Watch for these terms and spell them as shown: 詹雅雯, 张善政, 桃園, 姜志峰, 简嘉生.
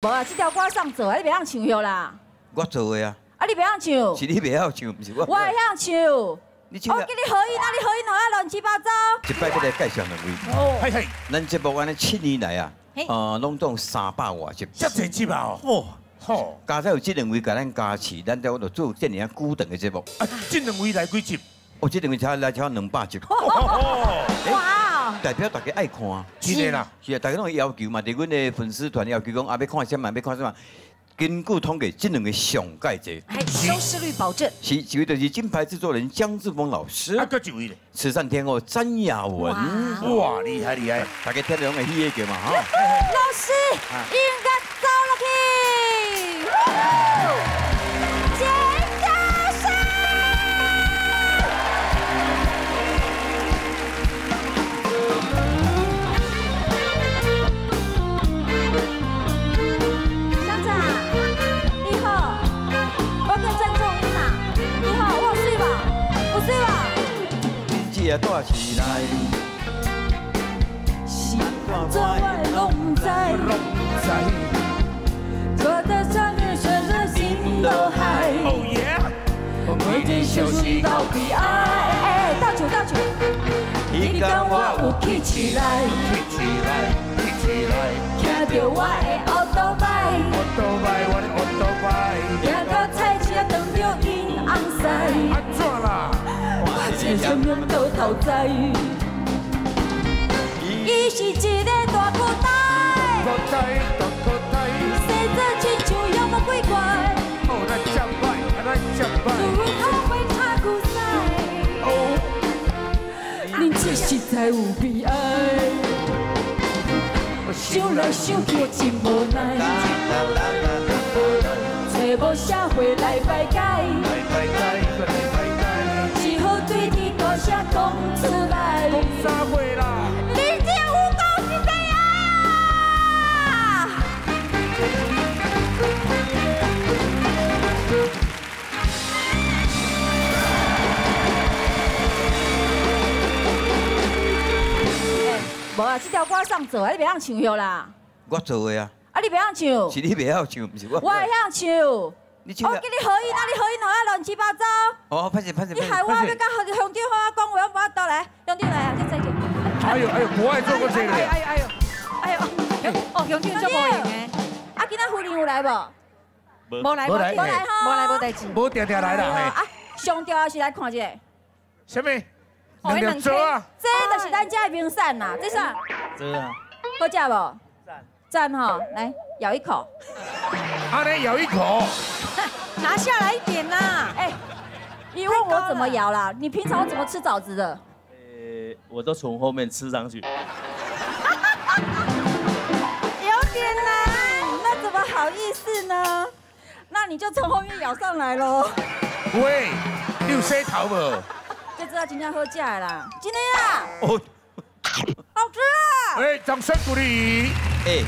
无啊，这条歌上做，你袂晓唱诺啦。我做的啊。啊，你袂晓唱。是你袂晓唱，不是我。我会晓唱。 我给你合音，那你合音哪啊乱七八糟？一摆给你介绍两位，太太，咱节目安尼7年来啊，拢总300外集，遮侪集啊！哦，好，加上有这两位给咱加持，咱在我度做这样久长的节目。啊，这两位来几集？哦，这两位才来超200集。哇！代表大家爱看，是的啦，是啊，大家拢要求嘛，伫阮的粉丝团要求讲，啊要看什么，要看什么。 根据统计，这两个上盖侪，收视率保证。是，一位就是金牌制作人姜志峰老师，啊，搁一位咧，慈善天后詹雅雯，哇，厉害厉害，大家听得拢会喜个嘛哈。老师，应该走落去，简嘉生。 也带起来，是安怎我拢唔知，拢唔知。坐在上面旋转心都嗨，我每天休息到彼岸。哎，倒酒倒酒，你讲我有起起来，起起来，起起来。听着我的奥多拜，奥多拜，我的奥多拜。行到菜市啊，撞到因翁婿，安怎啦？ 是啥物都头在，伊是一个大口袋，口袋大口袋，生做亲像妖魔鬼怪，哦咱真歹，咱真歹，自阮后悔太久在，哦，恁这实在有悲哀，想来想去真无奈，找无社会来排解，来排解。 写讲出来，讲啥话啦？你这有够是怎样？无啊，这条歌上做，你袂晓唱诺啦。我做的啊。啊，你袂晓唱。是你袂晓唱，不是我。我会晓唱。 我给你合音，那你合音哪啊乱七八糟？哦，拍死拍死！你害我要甲乡长话讲话，我无倒来，乡长来啊，你再见。哎呦哎呦，我爱做过这个。哎呦哎呦哎呦，哦，乡长做无用的。啊，今仔夫人有来无？无来，无来吼，无来无代志。无定定来啦。啊，上吊也是来看一下。什么？哦，那两撮啊。这就是咱家的名产啦，这啥？这啊。好食无？赞哈，来咬一口。啊，来咬一口。 拿下来一点呐！哎，你问我怎么摇啦？你平常怎么吃枣子的？我都从后面吃上去。有点难，那怎么好意思呢？那你就从后面咬上来喽。喂，你有洗头无？就知道今天喝假的啦，今天啊，好吃啊！哎，掌声鼓励！哎。